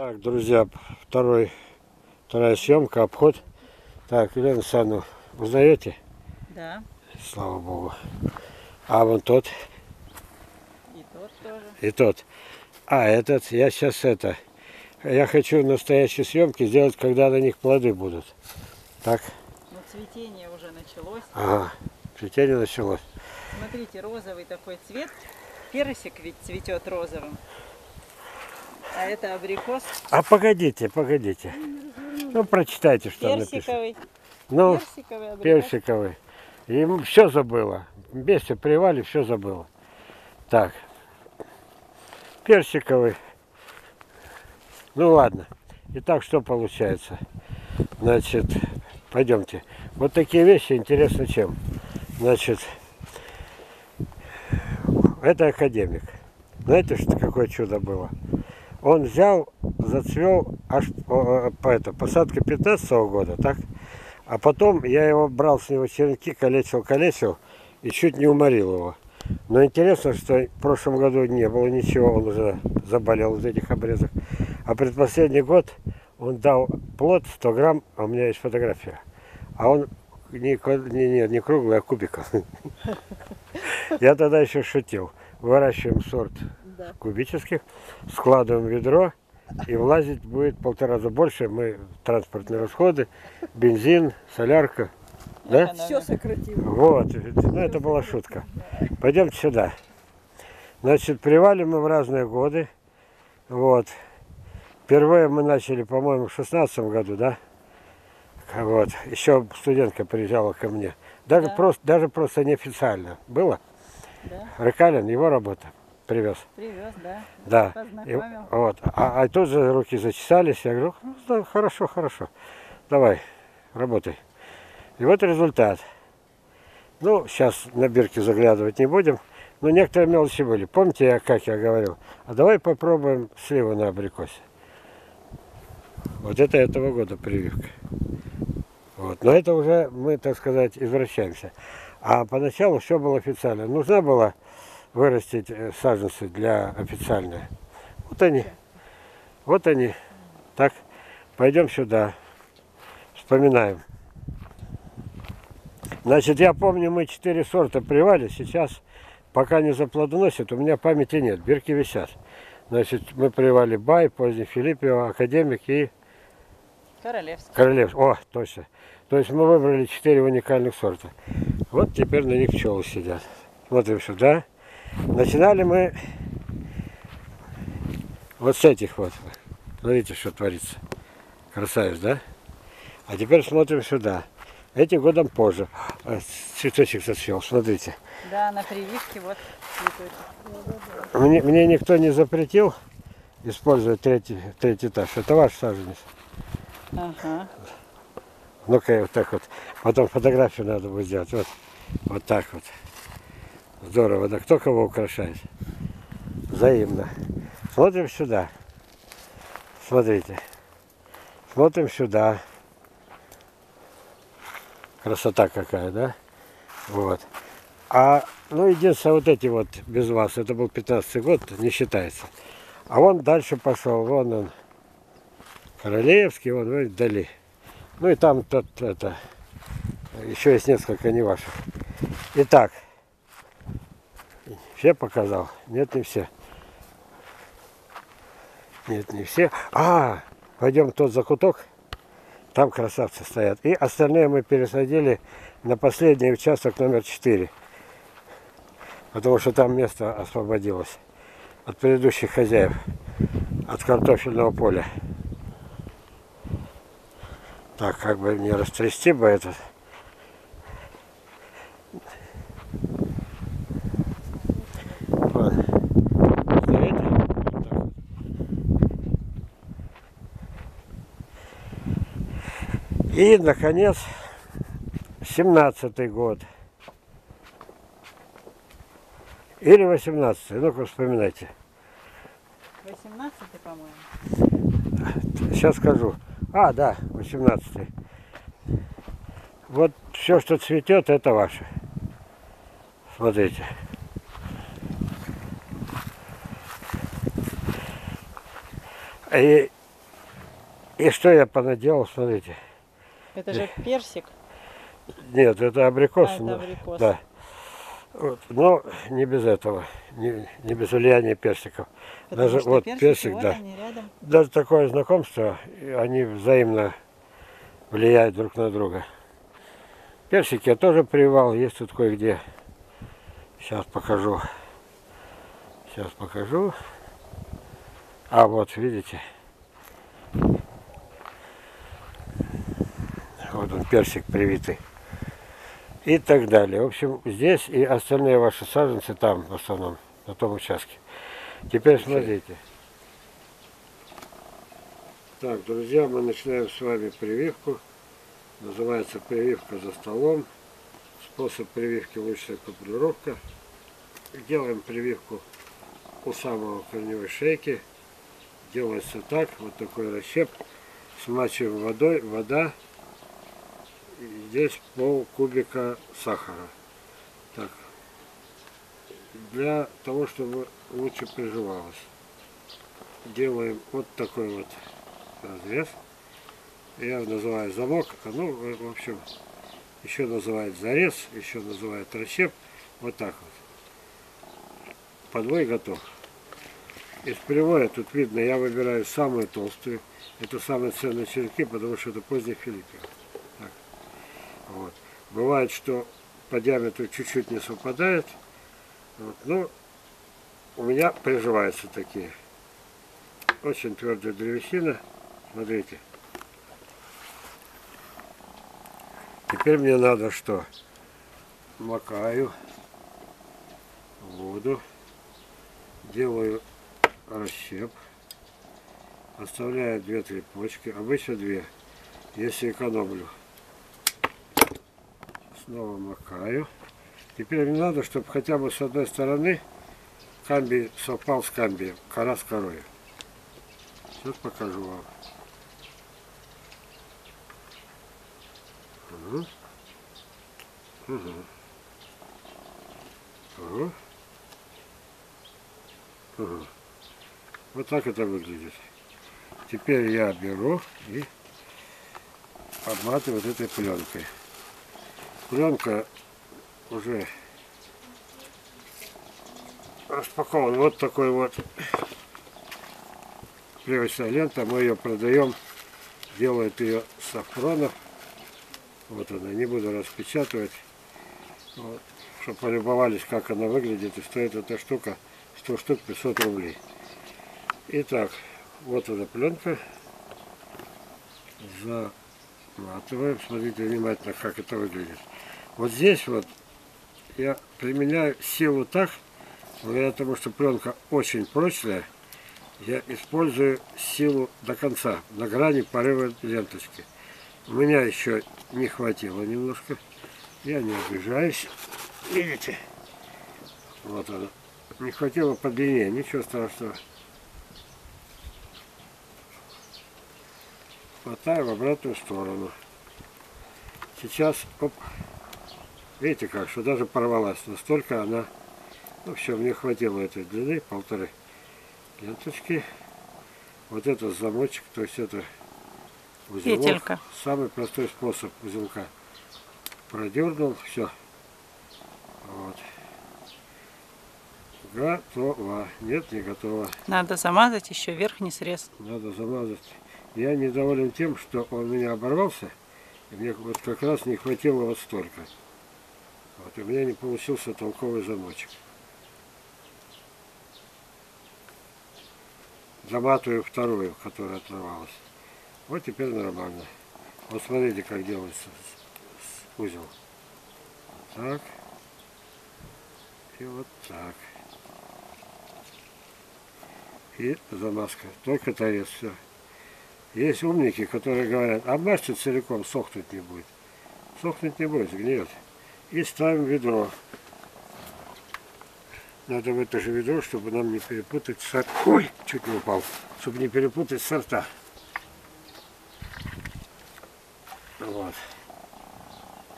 Так, друзья, вторая съемка, обход. Так, Елена Александровна, узнаете? Да. Слава Богу. А вон тот. И тот тоже. И тот. А этот, я сейчас это. Я хочу настоящие съемки сделать, когда на них плоды будут. Так. Ну, цветение уже началось. Ага, цветение началось. Смотрите, розовый такой цвет. Персик ведь цветет розовым. А это абрикос. А погодите. Ну, прочитайте, что персиковый. Она пишет. Ну, персиковый абрикос. Персиковый. И все забыла. Вместе привали, все забыла. Так. Персиковый. Ну, ладно. Итак, что получается? Значит, пойдемте. Вот такие вещи интересны чем? Значит, это академик. Знаете, что какое чудо было? Он взял, зацвел аж посадка 15-го года, так? А потом я его брал с него черенки, колесил, и чуть не уморил его. Но интересно, что в прошлом году не было ничего, он уже заболел из этих обрезок. А предпоследний год он дал плод 100 грамм, а у меня есть фотография. А он не круглый, а кубиком. Я тогда еще шутил. Выращиваем сорт кубических, складываем ведро. И влазить будет 1,5 раза больше. Мы транспортные расходы, бензин, солярка. Да? Все сократили. Вот, ну это была шутка. Пойдемте сюда. Значит, привалим мы в разные годы. Вот. Впервые мы начали, по-моему, в 2016 году, да? Вот. Еще студентка приезжала ко мне. Даже просто неофициально было. Да. Рыкалин, его работа. Привез. Привез, да. Да. Познакомил. И, вот. А тут же руки зачесались. Я говорю, ну, да, хорошо. Давай, работай. И вот результат. Ну, сейчас на бирки заглядывать не будем. Но некоторые мелочи были. Помните, как я говорил? А давай попробуем сливу на абрикосе. Вот это этого года прививка. Вот. Но это уже мы, так сказать, извращаемся. А поначалу все было официально. Нужна была вырастить саженцы для официальные. Вот они. Так, пойдем сюда. Вспоминаем. Значит, я помню, мы 4 сорта привали. Сейчас, пока не заплодоносят, у меня памяти нет. Бирки висят. Значит, мы привали Бай, поздний Филиппева, Академик и Королевский. О, точно. То есть мы выбрали 4 уникальных сорта. Вот теперь на них пчелы сидят. Смотрим сюда. Начинали мы вот с этих вот. Смотрите, что творится. Красавец, да? А теперь смотрим сюда. Эти годом позже. Цветочек зацвел, смотрите. Да, на прививке вот цветочек. Мне никто не запретил использовать третий этаж. Это ваш саженец. Ага. Ну-ка, вот так вот. Потом фотографию надо будет сделать. Вот так вот. Здорово, да кто кого украшает? Взаимно. Смотрим сюда. Смотрите. Смотрим сюда. Красота какая, да? Вот. А, ну, единственное, вот эти вот без вас. Это был 15-й год, не считается. А вон дальше пошел. Вон он. Королевский, вон вдали. Ну и там тот, это. Еще есть несколько не ваших. Итак. Все показал? Нет, не все. Нет, не все. А, пойдем в тот закуток. Там красавцы стоят. И остальные мы пересадили на последний участок номер 4. Потому что там место освободилось от предыдущих хозяев. От картофельного поля. Так, как бы не растрясти бы этот. И, наконец, 17-й год. Или 18-й. Ну-ка, вспоминайте. 18-й, по-моему. Сейчас скажу. А, да, 18-й. Вот все, что цветет, это ваше. Смотрите. И И что я понаделал, смотрите. Это же персик? Нет, это абрикос. А, это абрикос. Да. Вот. Но не без этого, не без влияния персиков. Потому даже вот персик, да. Даже такое знакомство, они взаимно влияют друг на друга. Персик я тоже прививал, есть тут кое-где. Сейчас покажу. Сейчас покажу. А вот, видите. Вот он, персик привитый. И так далее. В общем, здесь и остальные ваши саженцы там, в основном, на том участке. Теперь смотрите. Так, друзья, мы начинаем с вами прививку. Называется прививка за столом. Способ прививки — лучшая купировка. Делаем прививку у самого корневой шейки. Делается так, вот такой расщеп. Смачиваем водой, вода. Здесь полкубика сахара. Так. Для того, чтобы лучше приживалось. Делаем вот такой вот разрез. Я называю замок, ну, в общем, еще называют зарез, еще называют расщеп. Вот так вот. Подвой готов. Из привоя тут видно, я выбираю самую толстую. Это самые ценные черенки, потому что это поздних Филиппева. Вот. Бывает, что по диаметру чуть-чуть не совпадает. Вот. Но у меня приживаются такие. Очень твердая древесина. Смотрите. Теперь мне надо что? Макаю воду. Делаю расщеп. Оставляю 2-3 почки. Обычно 2, если экономлю. Снова макаю. Теперь мне надо, чтобы хотя бы с одной стороны камбий совпал с камбием, кора с корой. Сейчас покажу вам. Угу. Угу. Угу. Угу. Вот так это выглядит. Теперь я беру и обматываю вот этой пленкой. Пленка уже распакована. Вот такой вот плевочная лента. Мы ее продаем. Делают ее с сафронов. Вот она. Не буду распечатывать. Вот, чтобы полюбовались, как она выглядит. И стоит эта штука 100 штук 500 рублей. Итак, вот эта пленка. Заматываем. Смотрите внимательно, как это выглядит. Вот здесь вот я применяю силу так, благодаря тому, что пленка очень прочная, я использую силу до конца, на грани порыва ленточки. У меня еще не хватило немножко, я не обижаюсь. Видите? Вот она. Не хватило по длине, ничего страшного. Хватаю в обратную сторону. Сейчас, оп. Видите как, что даже порвалась. Настолько она... Ну все, мне хватило этой длины, 1,5 ленточки. Вот этот замочек, то есть это узелок. Петелька. Самый простой способ узелка. Продернул, все. Вот. Готово. Нет, не готово. Надо замазать еще верхний срез. Надо замазать. Я недоволен тем, что он у меня оборвался. И мне вот как раз не хватило вот столько. Вот, у меня не получился толковый замочек. Заматываю вторую, которая оторвалась. Вот теперь нормально. Вот смотрите, как делается узел. Так. И вот так. И замазка. Только торец, все. Есть умники, которые говорят, обмажьте целиком, сохнуть не будет. Сохнуть не будет, сгниет. И ставим ведро. Надо в это же ведро, чтобы нам не перепутать сорта. Ой, чуть не упал. Чтобы не перепутать сорта. Вот.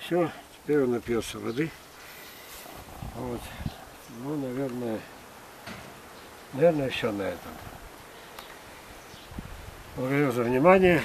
Все, теперь он напьется воды. Вот. Ну, наверное, все на этом. Благодарю за внимание.